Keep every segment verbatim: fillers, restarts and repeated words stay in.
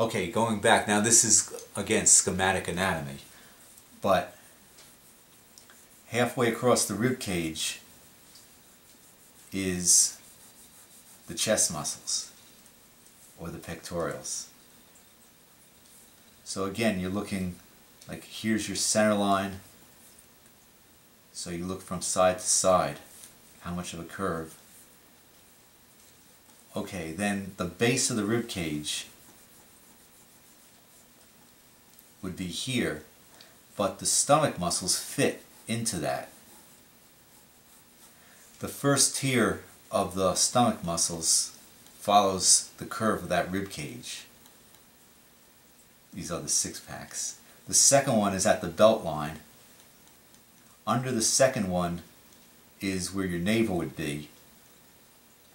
Okay, going back, now this is, again, schematic anatomy, but halfway across the rib cage is the chest muscles, or the pectorals. So again, you're looking, like here's your center line, so you look from side to side, how much of a curve. Okay, then the base of the rib cage would be here, but the stomach muscles fit into that. The first tier of the stomach muscles follows the curve of that rib cage. These are the six packs. The second one is at the belt line. Under the second one is where your navel would be,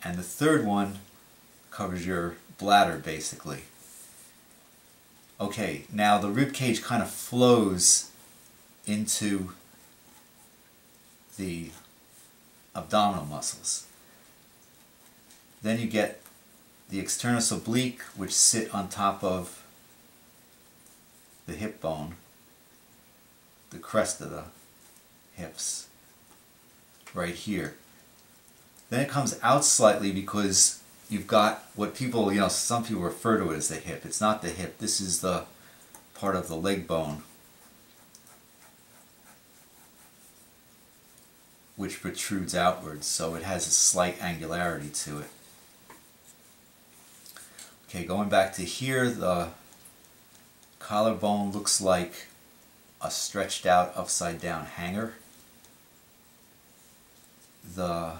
and the third one covers your bladder, basically. Okay, now the rib cage kind of flows into the abdominal muscles. Then you get the externus oblique, which sit on top of the hip bone, the crest of the hips, right here. Then it comes out slightly because you've got what people, you know, some people refer to it as the hip. It's not the hip. This is the part of the leg bone which protrudes outwards, so it has a slight angularity to it. Okay, going back to here, the collarbone looks like a stretched out upside down hanger. The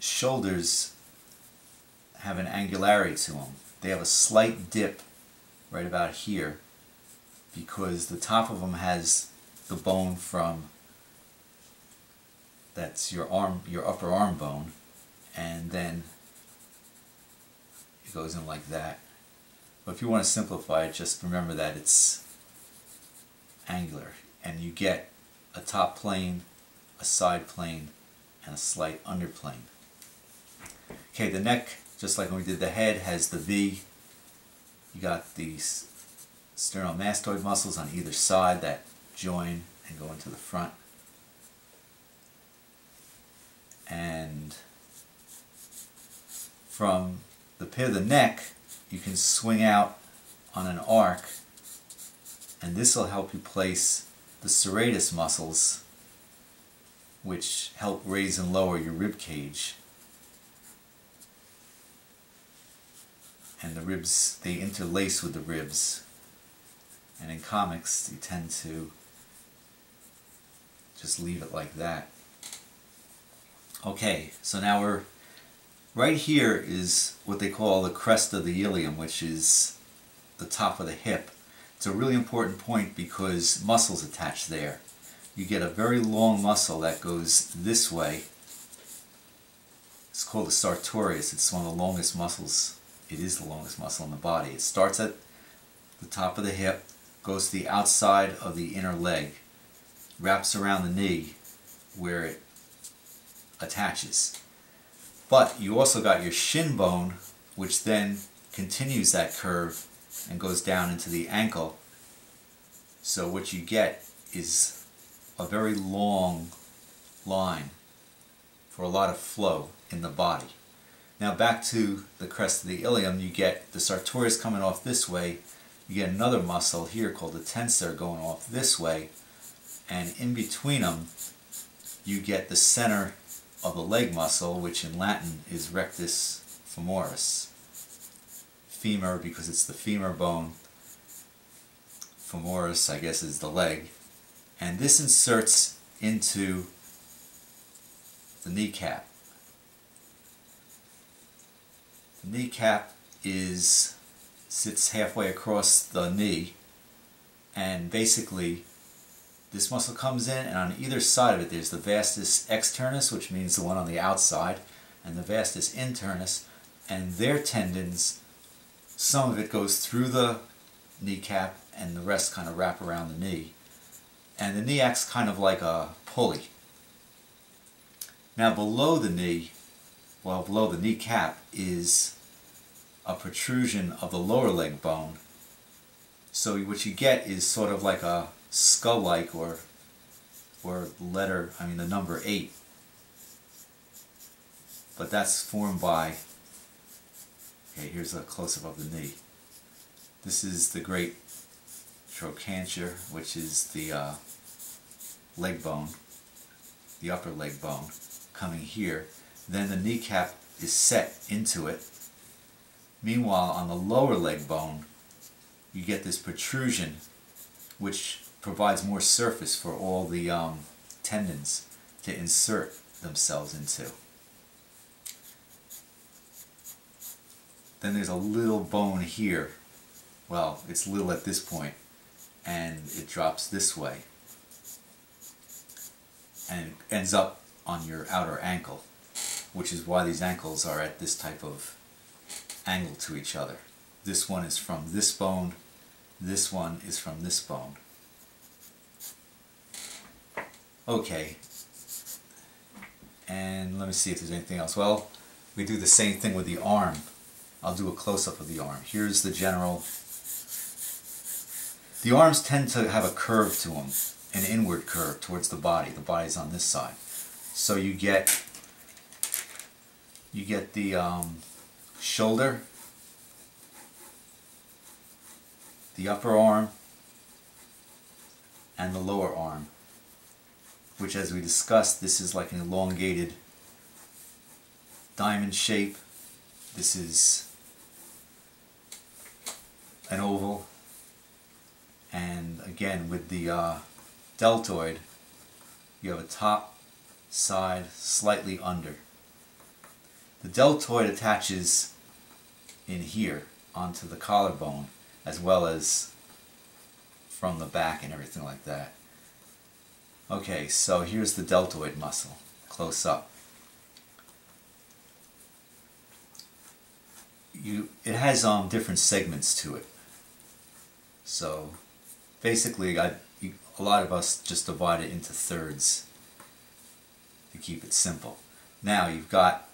shoulders have an angularity to them. They have a slight dip right about here because the top of them has the bone from, that's your arm, your upper arm bone, and then it goes in like that. But if you want to simplify it, just remember that it's angular, and you get a top plane, a side plane, and a slight underplane. Okay, the neck, just like when we did the head, has the V. You got these sternomastoid muscles on either side that join and go into the front. And from the pit of the neck, you can swing out on an arc, and this will help you place the serratus muscles, which help raise and lower your rib cage. And the ribs, they interlace with the ribs. And in comics, you tend to just leave it like that. Okay, so now we're, right here is what they call the crest of the ilium, which is the top of the hip. It's a really important point because muscles attach there. You get a very long muscle that goes this way. It's called the sartorius. It's one of the longest muscles. It is the longest muscle in the body. It starts at the top of the hip, goes to the outside of the inner leg, wraps around the knee where it attaches. But you also got your shin bone, which then continues that curve and goes down into the ankle. So what you get is a very long line for a lot of flow in the body. Now back to the crest of the ilium, you get the sartorius coming off this way, you get another muscle here called the tensor going off this way, and in between them you get the center of the leg muscle, which in Latin is rectus femoris. Femur, because it's the femur bone. Femoris, I guess, is the leg. And this inserts into the kneecap. The kneecap is, sits halfway across the knee, and basically this muscle comes in, and on either side of it there's the vastus externus, which means the one on the outside, and the vastus internus, and their tendons, some of it goes through the kneecap and the rest kind of wrap around the knee. And the knee acts kind of like a pulley. Now below the knee, well below the kneecap, is a protrusion of the lower leg bone. So what you get is sort of like a skull-like or, or letter, I mean the number eight. But that's formed by, okay, here's a close-up of the knee. This is the great trochanter, which is the uh, leg bone, the upper leg bone, coming here. Then the kneecap is set into it. Meanwhile, on the lower leg bone, you get this protrusion, which provides more surface for all the um, tendons to insert themselves into. Then there's a little bone here. Well, it's little at this point, and it drops this way, and it ends up on your outer ankle, which is why these ankles are at this type of angle to each other. This one is from this bone, this one is from this bone. Okay, and let me see if there's anything else. Well, we do the same thing with the arm. I'll do a close-up of the arm. Here's the general. The arms tend to have a curve to them, an inward curve towards the body. The body's on this side. So you get you get the um, shoulder, the upper arm, and the lower arm, which, as we discussed, this is like an elongated diamond shape. This is an oval, and again with the uh, deltoid you have a top, side, slightly under. The deltoid attaches in here onto the collarbone as well as from the back and everything like that. Okay, so here's the deltoid muscle close up. You, it has um, different segments to it. So basically I, you, a lot of us just divide it into thirds to keep it simple. Now you've got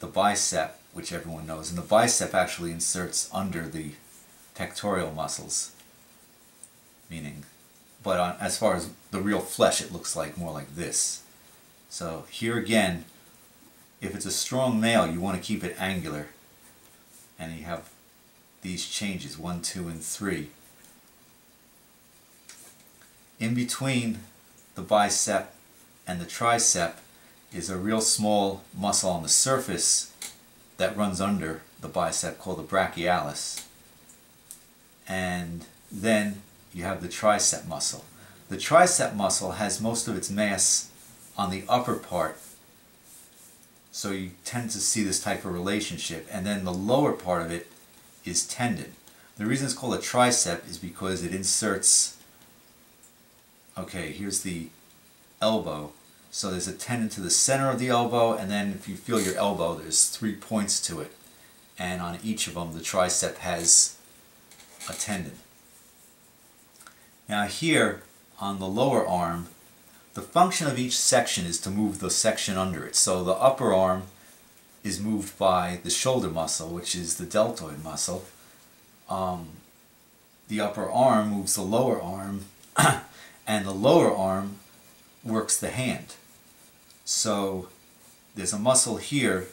the bicep, which everyone knows, and the bicep actually inserts under the pectoral muscles, meaning, but on, as far as the real flesh, it looks like more like this. So here again, if it's a strong male, you want to keep it angular, and you have these changes, one, two, and three. In between the bicep and the tricep is a real small muscle on the surface that runs under the bicep called the brachialis. And then you have the tricep muscle. The tricep muscle has most of its mass on the upper part, so you tend to see this type of relationship, and then the lower part of it is tendon. The reason it's called a tricep is because it inserts, okay, here's the elbow, so there's a tendon to the center of the elbow, and then if you feel your elbow, there's three points to it, and on each of them the tricep has a tendon. Now here on the lower arm, the function of each section is to move the section under it. So the upper arm is moved by the shoulder muscle, which is the deltoid muscle. Um, the upper arm moves the lower arm, and the lower arm works the hand. So there's a muscle here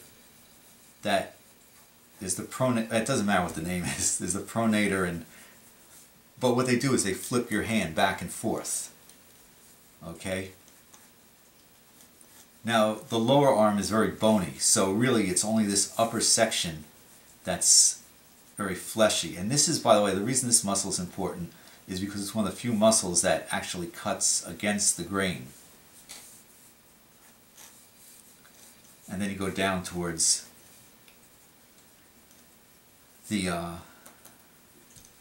that is the pronator. It doesn't matter what the name is. There's the pronator, and but what they do is they flip your hand back and forth. Okay. Now the lower arm is very bony, so really it's only this upper section that's very fleshy. And this is, by the way, the reason this muscle is important is because it's one of the few muscles that actually cuts against the grain. And then you go down towards the uh,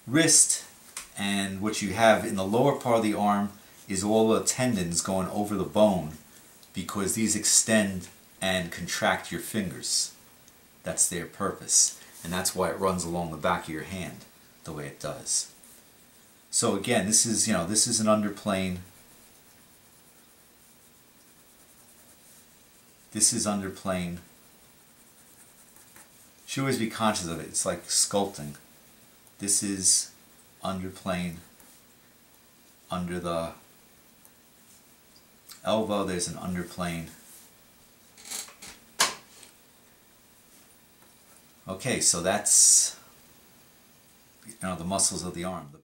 wrist, and what you have in the lower part of the arm is all the tendons going over the bone, because these extend and contract your fingers. That's their purpose, and that's why it runs along the back of your hand the way it does. So again, this is, you know, this is an underplane. This is underplane. should always be conscious of it. It's like sculpting. This is under plane, under the elbow, there's an underplane. Okay, so that's, you know, the muscles of the arm.